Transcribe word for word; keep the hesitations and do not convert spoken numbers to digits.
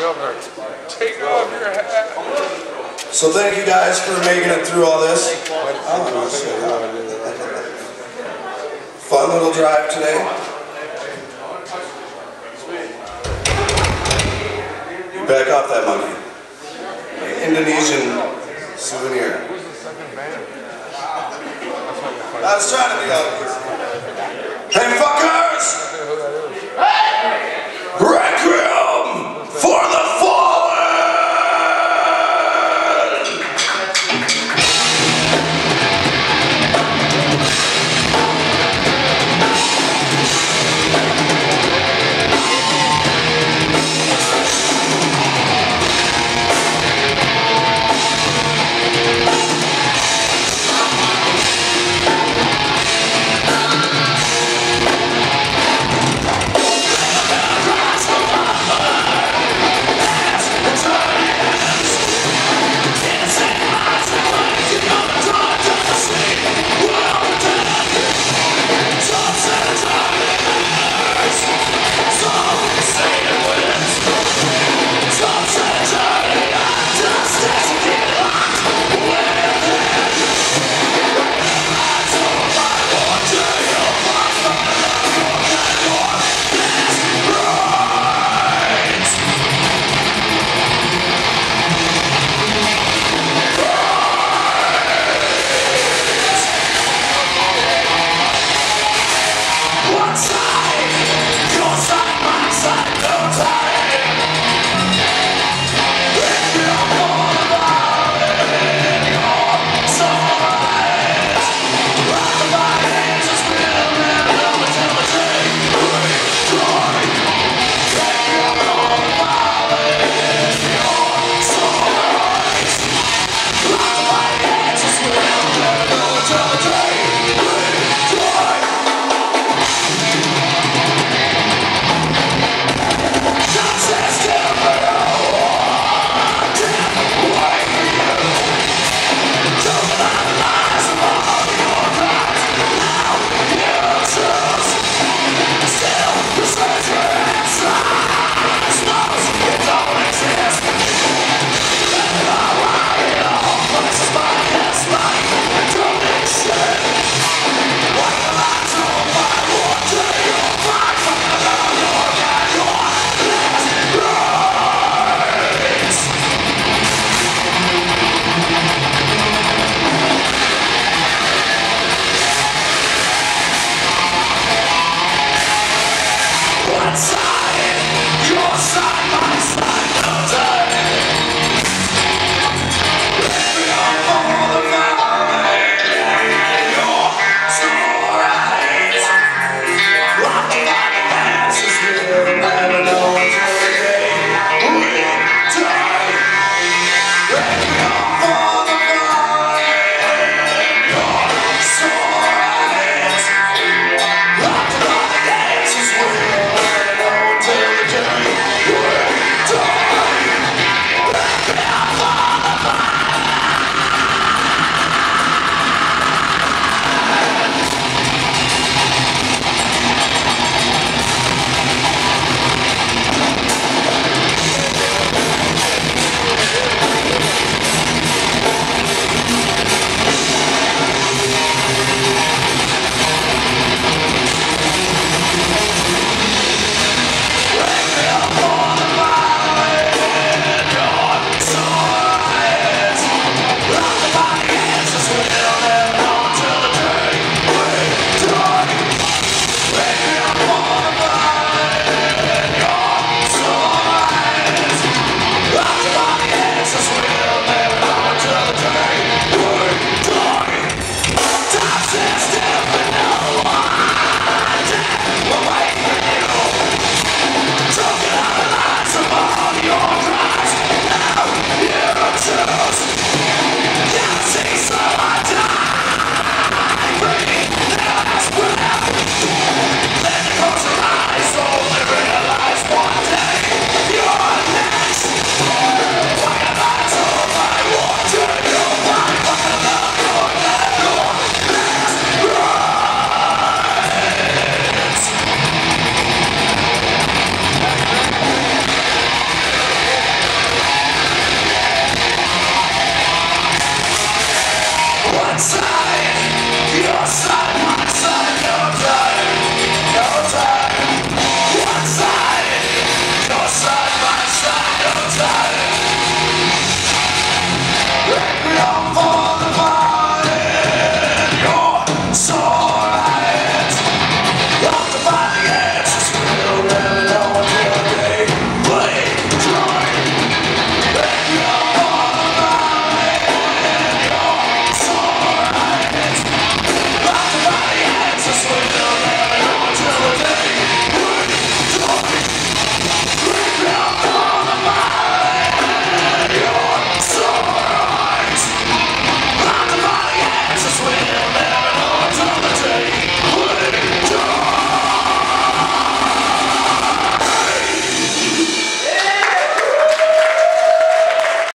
Governor, take off your hat. So thank you guys for making it through all this. Fun little drive today. Back off that monkey. Indonesian souvenir. Who's the second band? I was trying to be obvious. Hey,